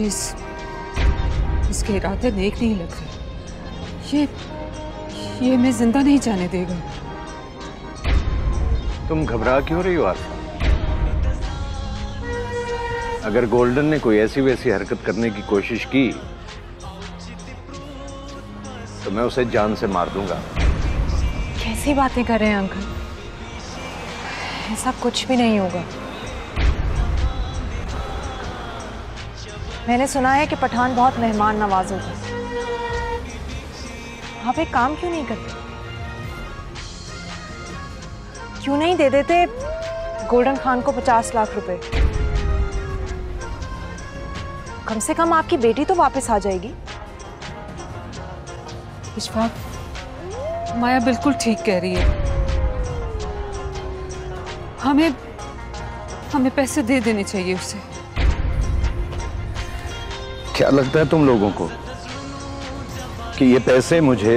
मुझे इसके इरादे नेक नहीं लग रहे। ये मैं जिंदा नहीं जाने देगा। तुम घबरा क्यों रही हो आरफा? अगर गोल्डन ने कोई ऐसी वैसी हरकत करने की कोशिश की तो मैं उसे जान से मार दूंगा। कैसी बातें कर रहे हैं अंकल, ऐसा कुछ भी नहीं होगा। मैंने सुना है कि पठान बहुत मेहमान नवाज होता है। आप एक काम क्यों नहीं करते? क्यों नहीं दे देते गोल्डन खान को 50 लाख रुपए? कम से कम आपकी बेटी तो वापस आ जाएगी। माया बिल्कुल ठीक कह रही है, हमें पैसे दे देने चाहिए उसे। क्या लगता है तुम लोगों को कि ये पैसे मुझे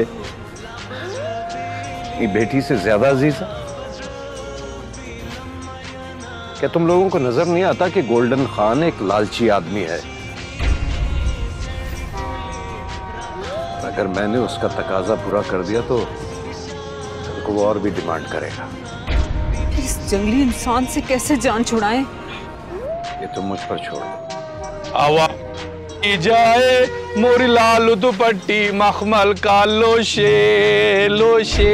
ये बेटी से ज्यादा अजीज है? क्या तुम लोगों को नजर नहीं आता कि गोल्डन खान एक लालची आदमी है? अगर मैंने उसका तकाजा पूरा कर दिया तो वो और भी डिमांड करेगा। इस जंगली इंसान से कैसे जान छुड़ाएं? ये तुम मुझ पर छोड़ दो। आवाज जाए मोरी लाल दुपट्टी मखमल का लोशे लोशे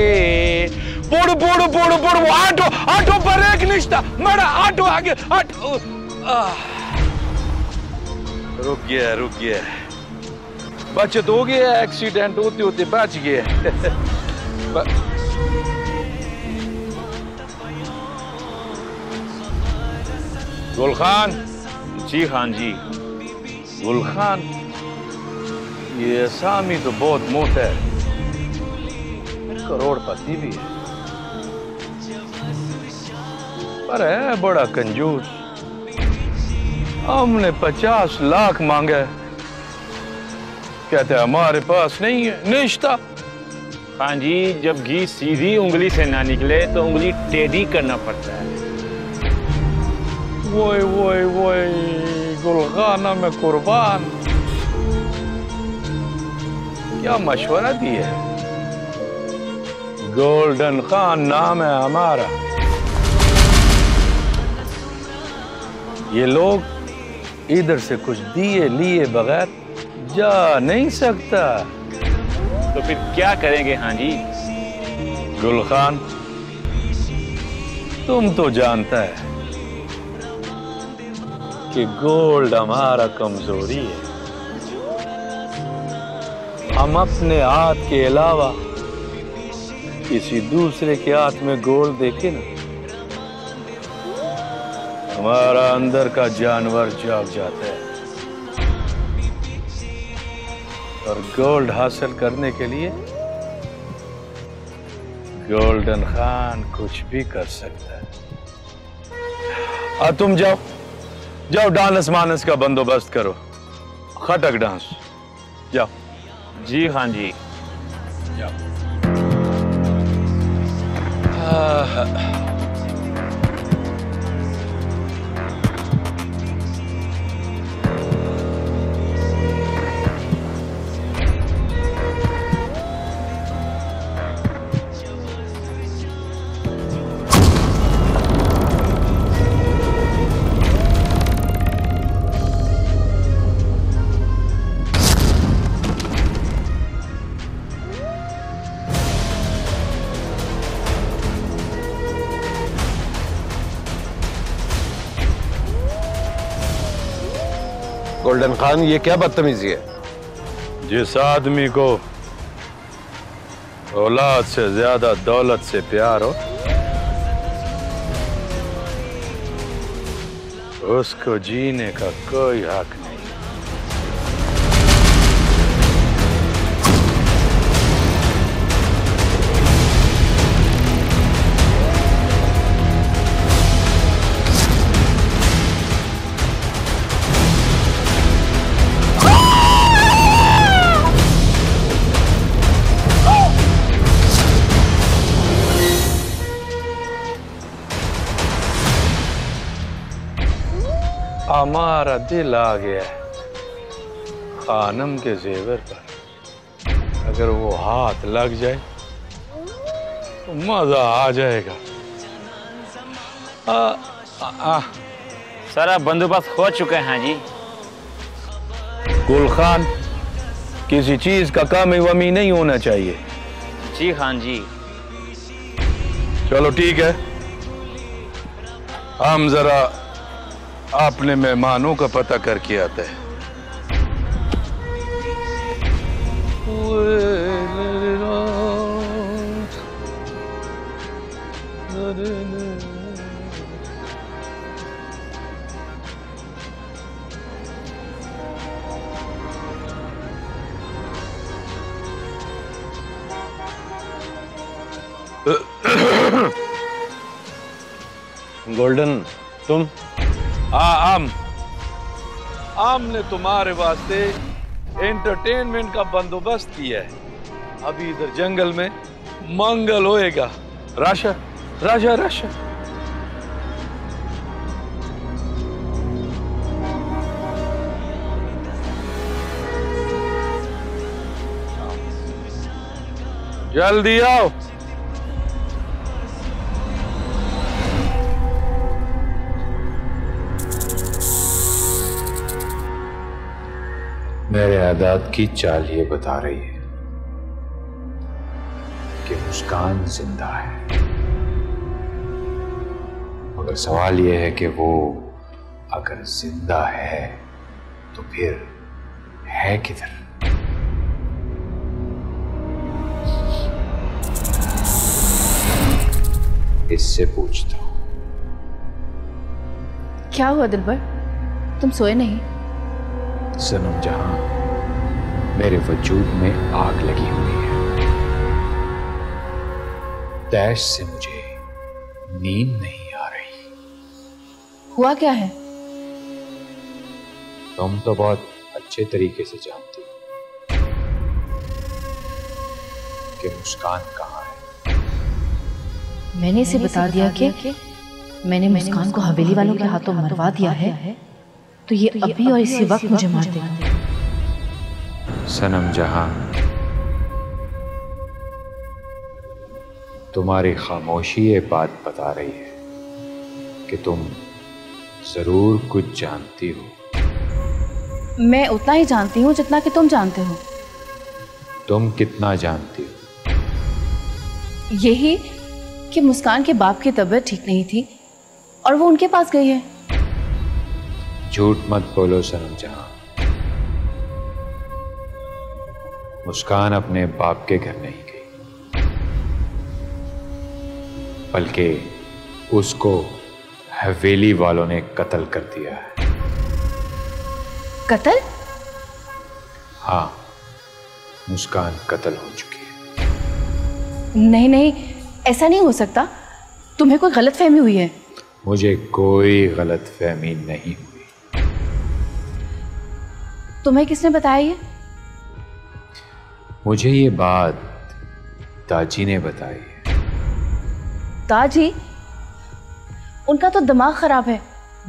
पुड़ पुड़ पुड़ पुड़ आटो आटो पर एक निष्ठा मेरा आटो आगे आटो। रुक गया बचत हो गया, एक्सीडेंट होते होते बच गए। गुल खान जी। खान जी गुल खान, ये सामी तो बहुत मोटा है, करोड़पति भी है पर है बड़ा कंजूस। हमने 50 लाख मांगे, कहते हमारे पास नहीं है निश्ता। हाँ जी, जब घी सीधी उंगली से ना निकले तो उंगली टेढ़ी करना पड़ता है। वोई वोई वोई गुलखाना में कुर्बान, क्या मशवरा दिया है। गोल्डन खान नाम है हमारा। ये लोग इधर से कुछ दिए लिए बगैर जा नहीं सकता। तो फिर क्या करेंगे? हाँ जी गुल खान, तुम तो जानता है कि गोल्ड हमारा कमजोरी है। हम अपने हाथ के अलावा किसी दूसरे के हाथ में गोल्ड देखे ना, हमारा अंदर का जानवर जाग जाता है। और गोल्ड हासिल करने के लिए गोल्डन खान कुछ भी कर सकता है। तुम जाओ डांस मानस का बंदोबस्त करो, खटक डांस। जाओ जी। हाँ जी जाओ। गोल्डन खान, ये क्या बदतमीजी है? जिस आदमी को औलाद से ज्यादा दौलत से प्यार हो, उसको जीने का कोई हक नहीं। हमारा दिल आ गया है, खानम के जेवर पर अगर वो हाथ लग जाए तो मजा आ जाएगा। सारा बंदोबस्त हो चुका है। हाँ जी, गुल खान किसी चीज का कमी वमी नहीं होना चाहिए। जी खान जी। चलो ठीक है, हम जरा अपने मेहमानों का पता करके आते हैं। गोल्डन, तुम हमने तुम्हारे वास्ते एंटरटेनमेंट का बंदोबस्त किया है। अभी इधर जंगल में मंगल होएगा। राशा राशा राशा जल्दी आओ। मेरे आदात की चाल ये बता रही है कि मुस्कान जिंदा है, मगर सवाल यह है कि वो अगर जिंदा है तो फिर है किधर? इससे पूछता हूं। क्या हुआ दिलबर, तुम सोए नहीं? सनम जहां, मेरे वजूद में आग लगी हुई है। तैश से मुझे नींद नहीं आ रही। हुआ क्या है? तुम तो बहुत अच्छे तरीके से जानती हो कि मुस्कान कहाँ है। मैंने इसे बता दिया कि मैंने मुस्कान को हवेली वालों के हाथों मरवा दिया है, तो ये अभी और इसी वक्त मुझे मार देगा। सनम जहां, तुम्हारी खामोशी ये बात बता रही है कि तुम जरूर कुछ जानती हो। मैं उतना ही जानती हूँ जितना कि तुम जानते हो। तुम कितना जानती हो? यही कि मुस्कान के बाप की तबीयत ठीक नहीं थी और वो उनके पास गई है। झूठ मत बोलो सनम जहां, मुस्कान अपने बाप के घर नहीं गई, बल्कि उसको हवेली वालों ने कत्ल कर दिया है। कत्ल? हाँ, मुस्कान कत्ल हो चुकी है। नहीं नहीं, ऐसा नहीं हो सकता। तुम्हें कोई गलतफहमी हुई है। मुझे कोई गलतफहमी नहीं। तुम्हें किसने बताया ये? मुझे ये बात ताजी ने बताई है। ताजी? उनका तो दिमाग खराब है,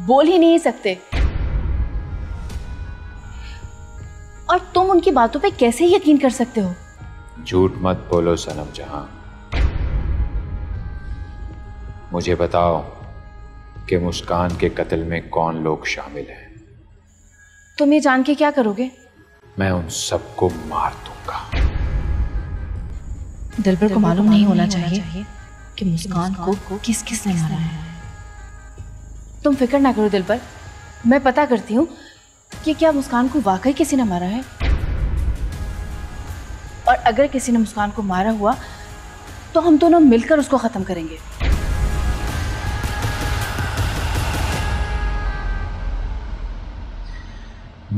बोल ही नहीं सकते। और तुम उनकी बातों पे कैसे यकीन कर सकते हो? झूठ मत बोलो सनम जहां, मुझे बताओ कि मुस्कान के कत्ल में कौन लोग शामिल हैं। तुम ये जान के क्या करोगे? मैं उन सबको मार दूंगा। दिलबर को मालूम नहीं होना चाहिए कि मुस्कान को किस किस ने मारा है। तुम फिक्र ना करो दिलबर, मैं पता करती हूँ कि क्या मुस्कान को वाकई किसी ने मारा है, और अगर किसी ने मुस्कान को मारा हुआ तो हम दोनों मिलकर उसको खत्म करेंगे।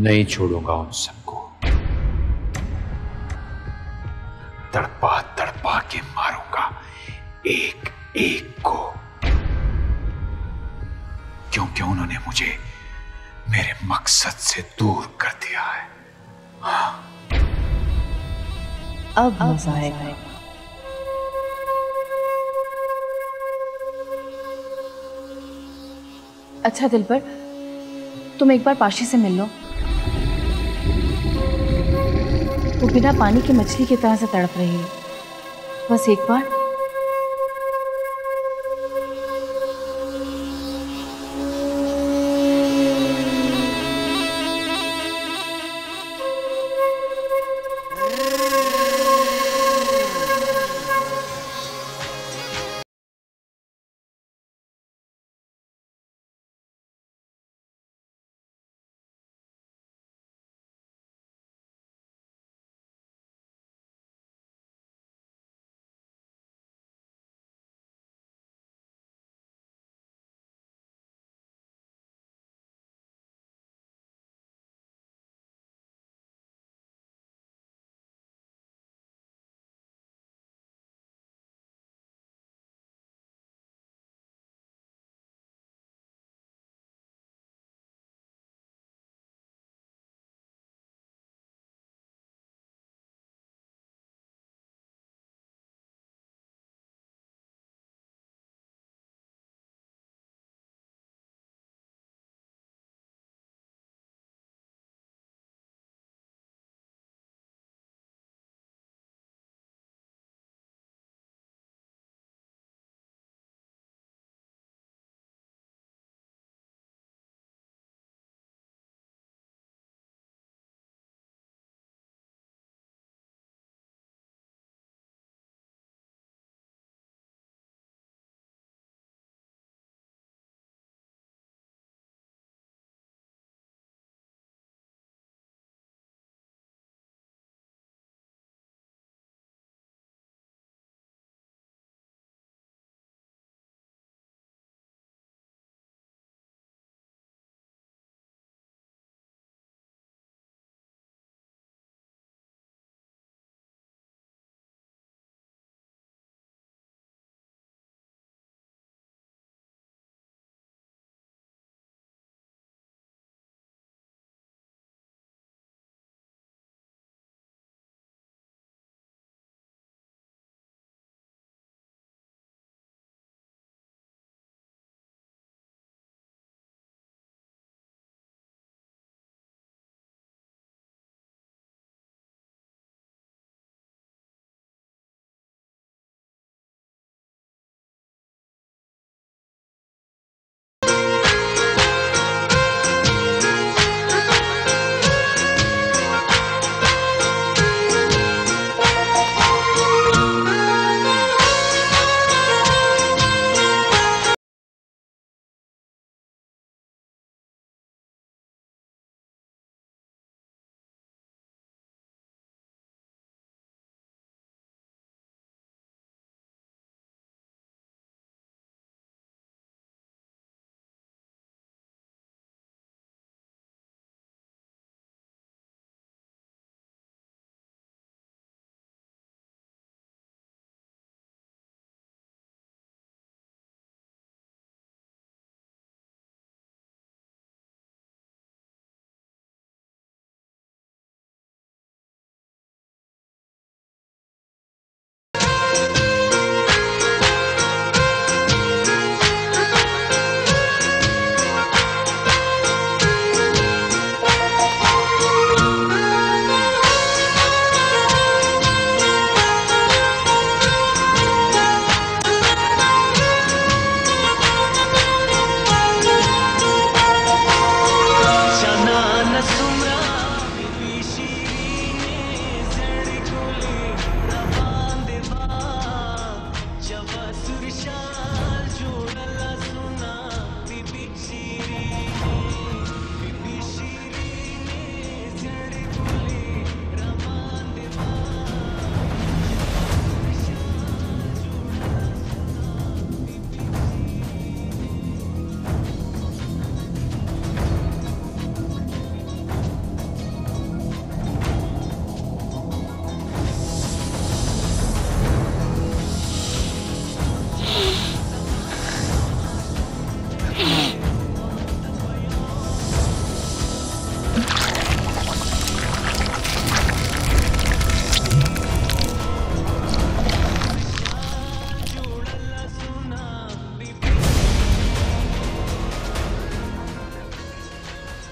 नहीं छोड़ूंगा उन सबको, तड़पा तड़पा के मारूंगा एक एक को, क्योंकि उन्होंने मुझे मेरे मकसद से दूर कर दिया है। हाँ। अब मजा आएगा। अच्छा दिलबर, तुम एक बार पाशी से मिल लो। बिना पानी की मछली की तरह से तड़प रही है। बस एक बार।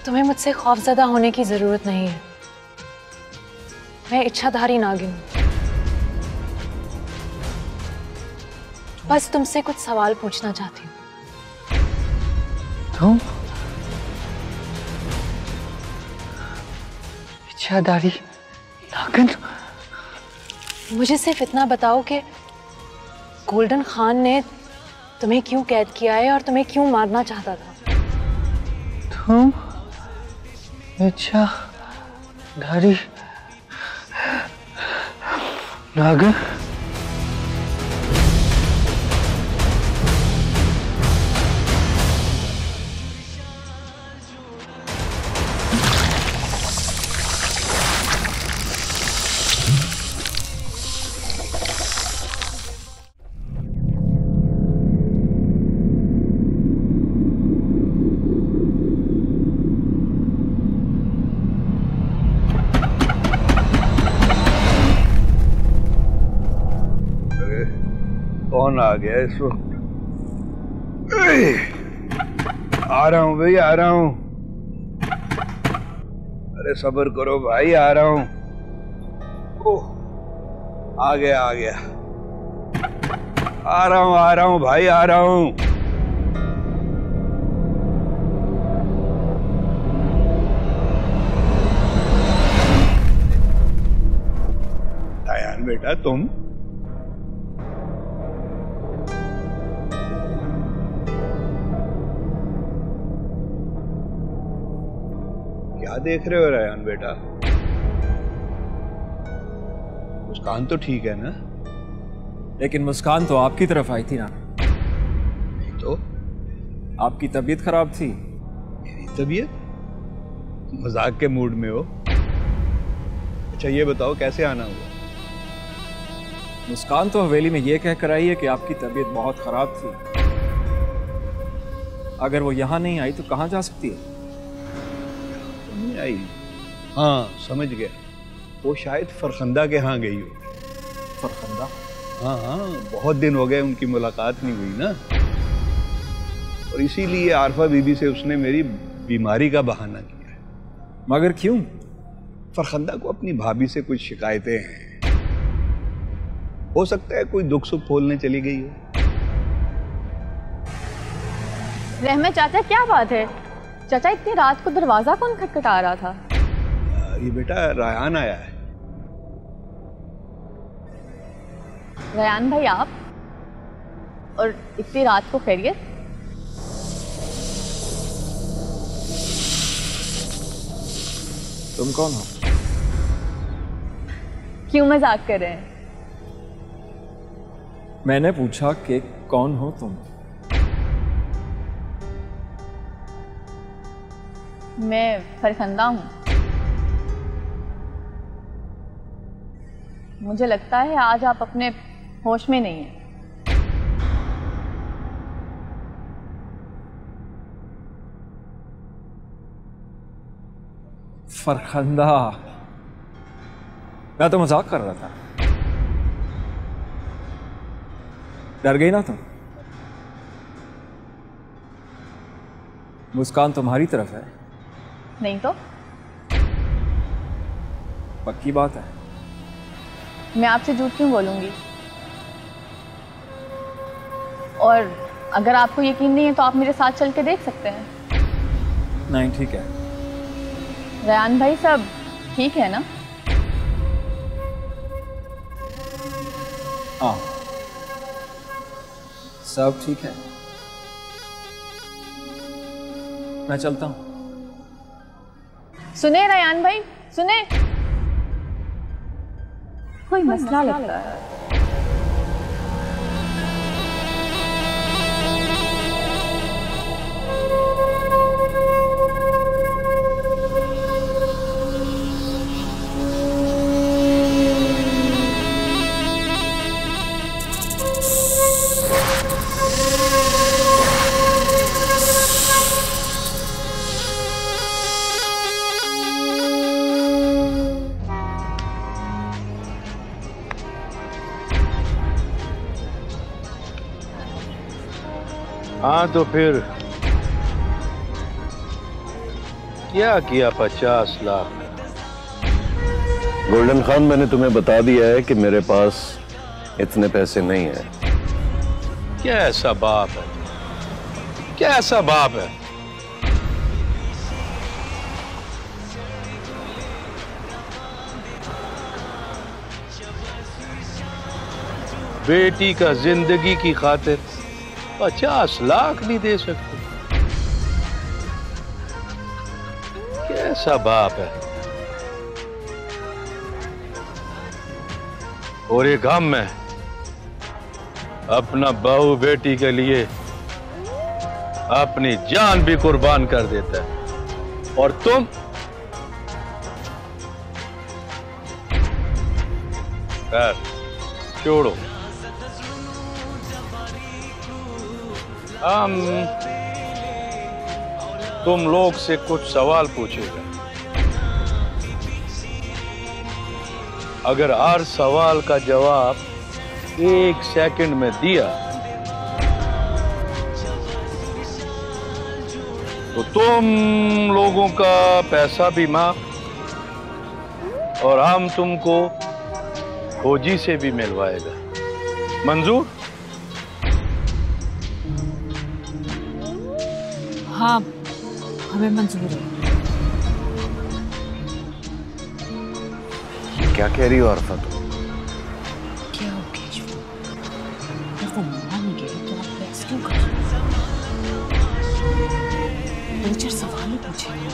तुम्हें मुझसे खौफजदा होने की जरूरत नहीं है। मैं इच्छाधारी नागिन हूँ। बस तुमसे कुछ सवाल पूछना चाहती हूँ। तुम इच्छाधारी नागिन? मुझे सिर्फ इतना बताओ कि गोल्डन खान ने तुम्हें क्यों कैद किया है और तुम्हें क्यों मारना चाहता था? तुम इच्छाधारी नागिन? आ गया इस वक्त। आ रहा हूं भाई, आ रहा हूं। अरे सब्र करो भाई, आ रहा हूं। ओह, आ गया आ गया। आ रहा हूं भाई, आ रहा हूं। रायन बेटा, तुम देख रहे हो रायन बेटा? मुस्कान तो ठीक है ना? लेकिन मुस्कान तो आपकी तरफ आई थी ना। नहीं तो? आपकी तबीयत खराब थी। मेरी तबीयत? मजाक के मूड में हो? अच्छा ये बताओ कैसे आना हुआ? मुस्कान तो हवेली में ये कहकर आई है कि आपकी तबीयत बहुत खराब थी। अगर वो यहां नहीं आई तो कहां जा सकती है? नहीं आई। हाँ समझ गया, वो शायद फरखंदा के यहाँ गई हो। फरखंदा? हाँ हाँ, बहुत दिन हो गए उनकी मुलाकात नहीं हुई ना, और इसीलिए आरफा बीबी से उसने मेरी बीमारी का बहाना किया। मगर क्यों? फरखंदा को अपनी भाभी से कुछ शिकायतें हैं, हो सकता है कोई दुख सुख खोलने चली गई हो। रहमे चाचा क्या बात है? चाचा इतनी रात को दरवाजा कौन खटखटा रहा था? ये बेटा रायान आया है। रायान भाई आप, और इतनी रात को? खैरियत? तुम कौन हो? क्यों मजाक कर रहे हैं? मैंने पूछा कि कौन हो तुम? मैं फरखंदा हूं। मुझे लगता है आज आप अपने होश में नहीं हैं। फरखंदा, मैं तो मजाक कर रहा था। डर गई ना तुम? मुस्कान तुम्हारी तरफ है। नहीं तो? पक्की बात है? मैं आपसे झूठ क्यों बोलूंगी? और अगर आपको यकीन नहीं है तो आप मेरे साथ चल के देख सकते हैं। नहीं ठीक है। रायन भाई सब ठीक है ना? हाँ सब ठीक है। मैं चलता हूँ। सुने रायन भाई, सुने, कोई मसला लगता है। हाँ तो फिर क्या किया 50 लाख? गोल्डन खान, मैंने तुम्हें बता दिया है कि मेरे पास इतने पैसे नहीं हैं। क्या ऐसा बाप है, क्या ऐसा बाप है। बेटी का जिंदगी की खातिर 50 लाख नहीं दे सकते, कैसा बाप है। और ये गम में अपना बहू बेटी के लिए अपनी जान भी कुर्बान कर देता है, और तुम छोड़ो। हम तुम लोग से कुछ सवाल पूछेगा, अगर हर सवाल का जवाब 1 सेकंड में दिया तो तुम लोगों का पैसा भी माफ और हम तुमको खोजी से भी मिलवाएगा। मंजूर? हाँ, हमें मंजूर है। क्या कह रही हो अरफा तुम? क्या हो गया जो? वो मना नहीं गई तो आप बहस क्यों कर रहे हो? 2-4 सवाल ही पूछेंगे।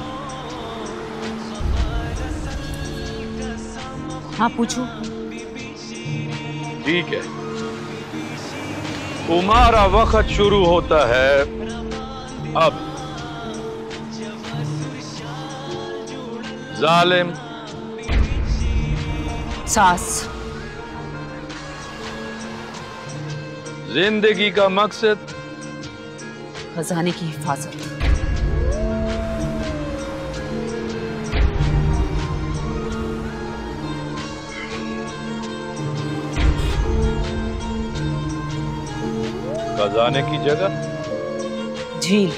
हाँ पूछो। ठीक है, तुम्हारा वक्त शुरू होता है अब। जालिम सास, जिंदगी का मकसद खजाने की हिफाजत, खजाने की जगह झील,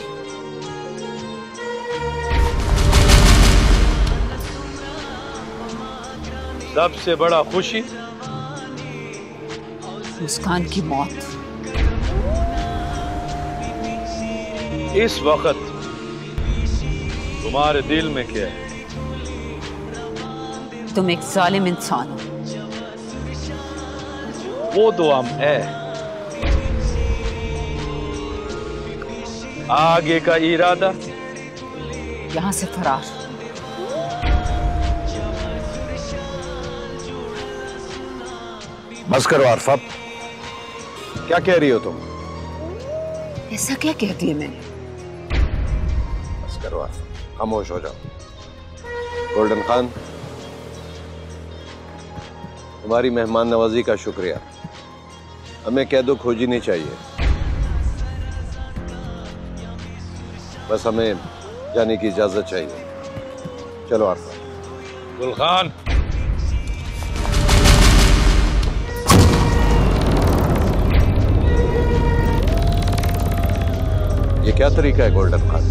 सबसे बड़ा खुशी मुस्कान की मौत। इस वक्त तुम्हारे दिल में क्या है? तुम एक जालिम इंसान हो। वो तो हम है। आगे का इरादा? यहाँ से फरार। बस करो आरफा, क्या कह रही हो तुम? ऐसा क्या कहती है मैंने? बस करो आरफा, खामोश हो जाओ। गोल्डन खान, तुम्हारी मेहमान नवाजी का शुक्रिया, हमें कैदो खोजी नहीं चाहिए, बस हमें जाने की इजाजत चाहिए। चलो आरफा। गुल खान, ये क्या तरीका है गोल्डन खान?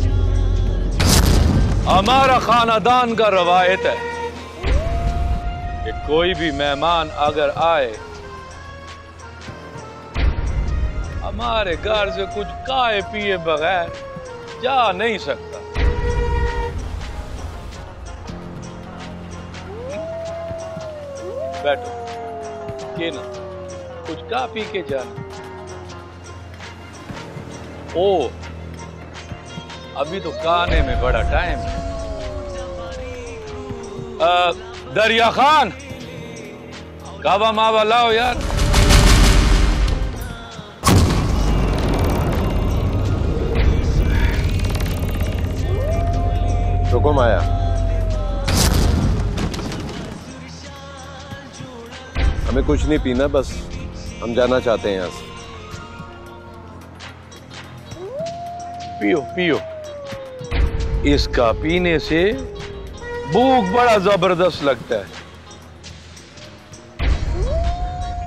हमारा खानदान का रवायत है कि कोई भी मेहमान अगर आए, हमारे घर से कुछ खाए पिए बगैर जा नहीं सकता। बैठो, के ना कुछ खा पी के जाना। ओ, अभी तो खाने में बड़ा टाइम है। दरिया खान, कावा मावा लाओ यार। रुको माया, हमें कुछ नहीं पीना, बस हम जाना चाहते हैं यहाँ से। पियो पियो, इसका पीने से भूख बड़ा जबरदस्त लगता है,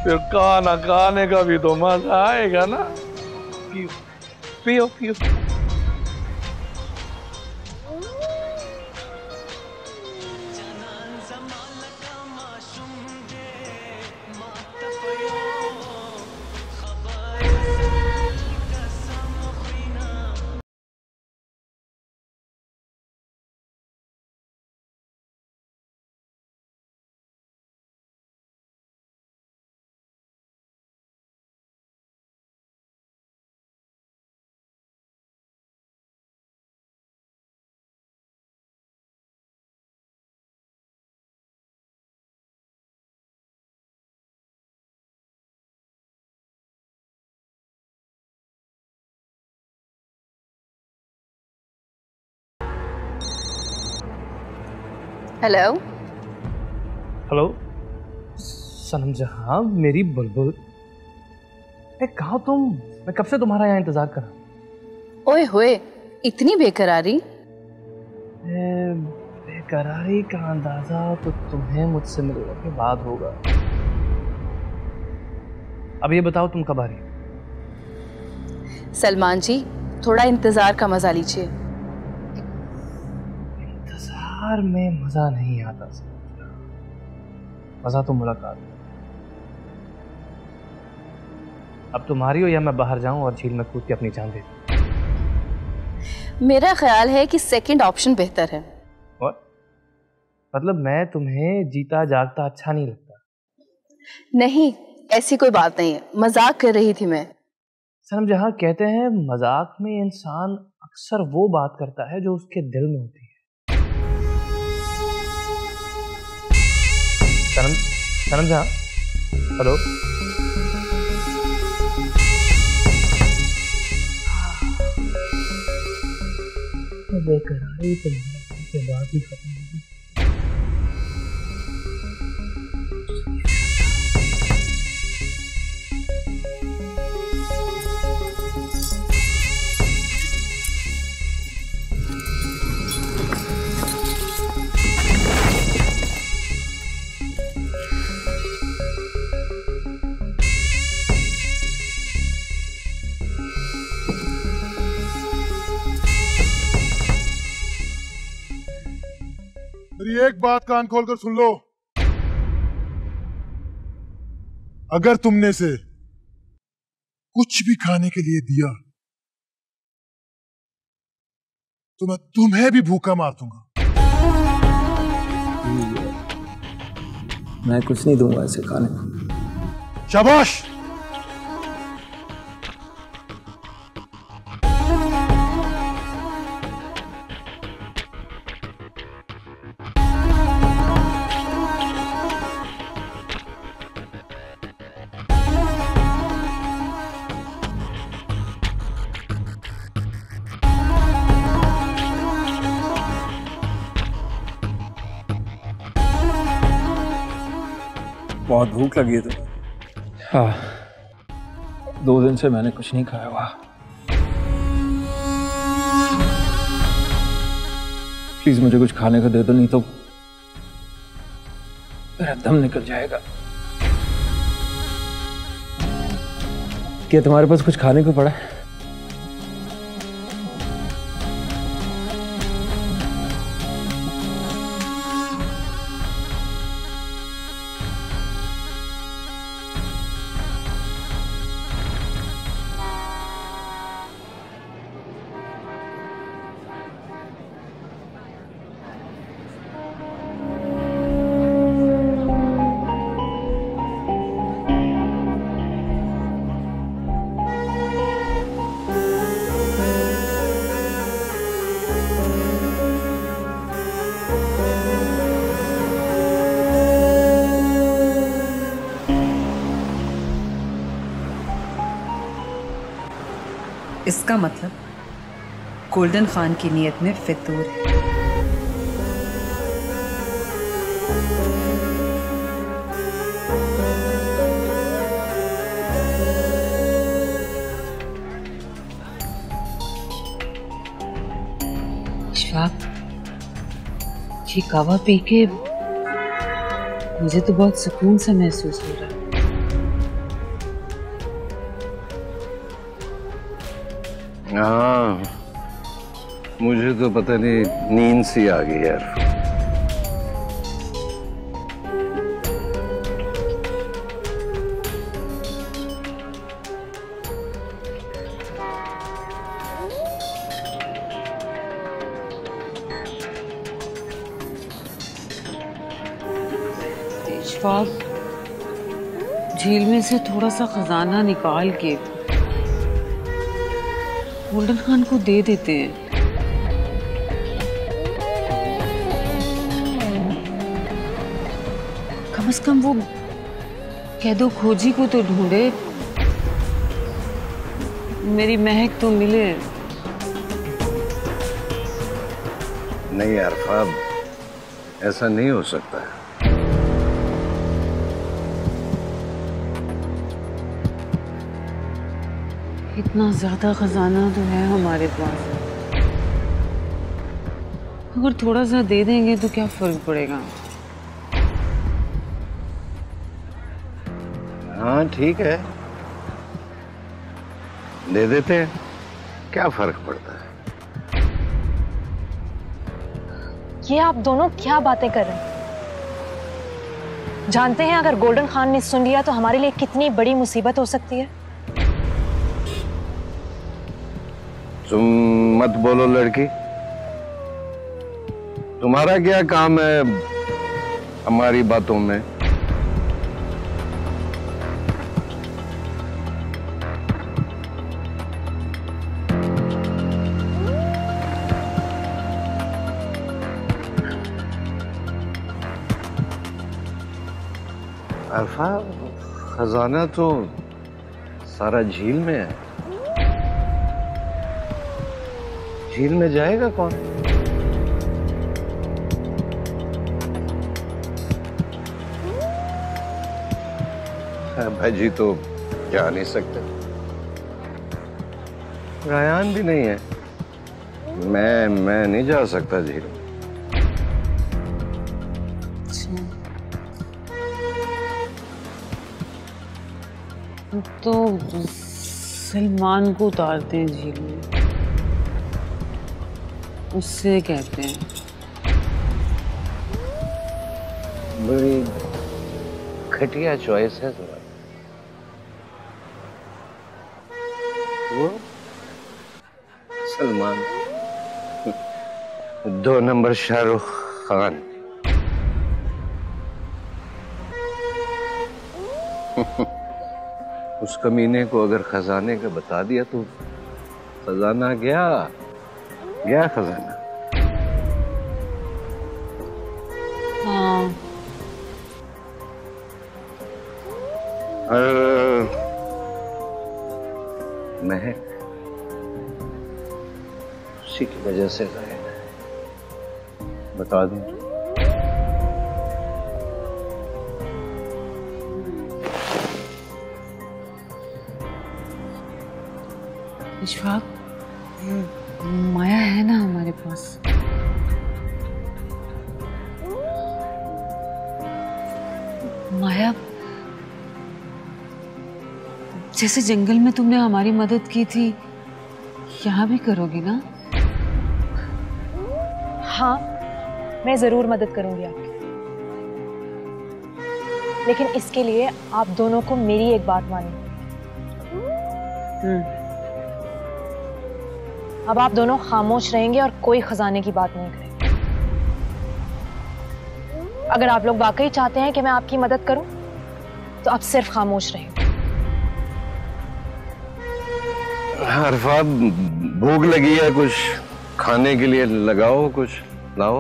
फिर खाना खाने का भी तो मजा आएगा ना। पियो पियो पियो। हेलो हेलो सनम जहां मेरी बुलबुल, कहाँ तुम? मैं कब से तुम्हारा यहाँ इंतजार कर रहा। ओए होए, इतनी बेकरारी? बेकरारी का अंदाजा तो तुम्हें मुझसे मिलने के बाद होगा। अब ये बताओ तुम कब आ रही? सलमान जी थोड़ा इंतजार का मजा लीजिए। इंतजार में मजा नहीं आता, मजा तो मुलाकात। अब तुम्हारी हो या मैं बाहर जाऊं और झील में कूद के अपनी जान दे दूं। मेरा ख्याल है कि सेकंड ऑप्शन बेहतर है। और मतलब मैं तुम्हें जीता जागता अच्छा नहीं लगता? नहीं, ऐसी कोई बात नहीं है, मजाक कर रही थी मैं। सनम जहां, कहते हैं मजाक में इंसान अक्सर वो बात करता है जो उसके दिल में होती है। सनम जहां, हेलो। बेकरारी तो के बाद ही खत्म होगी। एक बात कान खोलकर सुन लो, अगर तुमने से कुछ भी खाने के लिए दिया तो मैं तुम्हें भी भूखा मार दूंगा। मैं कुछ नहीं दूंगा ऐसे खाने को। शाबाश। बहुत भूख लगी है तुम्हें? हाँ, 2 दिन से मैंने कुछ नहीं खाया हुआ। प्लीज मुझे कुछ खाने को दे दो, नहीं तो मेरा दम निकल जाएगा। क्या तुम्हारे पास कुछ खाने को पड़ा है? इसका मतलब गोल्डन खान की नीयत में फितूर है। ये कावा पी के मुझे तो बहुत सुकून सा महसूस हो रहा है। हाँ, मुझे तो पता नहीं नींद सी आ गई यार। झील में से थोड़ा सा खजाना निकाल के गोल्डन खान को दे देते हैं। कम से कम वो कैदो खोजी को तो ढूंढे, मेरी महक तो मिले। नहीं यार, ऐसा नहीं हो सकता है। इतना ज्यादा खजाना तो है हमारे पास, अगर थोड़ा सा दे देंगे तो क्या फर्क पड़ेगा। हाँ ठीक है, दे देते हैं, क्या फर्क पड़ता है। ये आप दोनों क्या बातें कर रहे हैं? जानते हैं अगर गोल्डन खान ने सुन लिया तो हमारे लिए कितनी बड़ी मुसीबत हो सकती है। तुम मत बोलो लड़की, तुम्हारा क्या काम है हमारी बातों में। अरफा, खजाना तो सारा झील में है, झील में जाएगा कौन? भाईजी तो जा नहीं सकते, रायान भी नहीं है, मैं नहीं जा सकता झील। तो सलमान को उतारते हैं झील में, उससे कहते हैं। बड़ी घटिया चॉइस है तुम्हारी। वो सलमान, 2 नंबर शाहरुख खान। उस कमीने को अगर खजाने का बता दिया तो खजाना गया गया खजाना। हाँ। और मैं उसी की वजह से रहना है, बता दूं। इश्फाक, माया है ना हमारे पास, माया जैसे जंगल में तुमने हमारी मदद की थी, यहाँ भी करोगी ना? हाँ, मैं जरूर मदद करूंगी आपकी, लेकिन इसके लिए आप दोनों को मेरी एक बात माननी। अब आप दोनों खामोश रहेंगे और कोई खजाने की बात नहीं करेंगे। अगर आप लोग वाकई चाहते हैं कि मैं आपकी मदद करूं, तो आप सिर्फ खामोश रहेंगे। अरफा, भूख लगी है, कुछ खाने के लिए लगाओ, कुछ लाओ।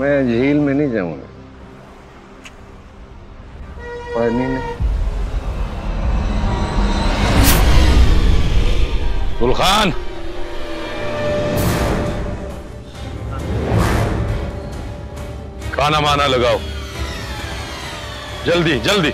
मैं झील में नहीं जाऊंगा, पानी में। गुल खान, खाना माना लगाओ, जल्दी जल्दी।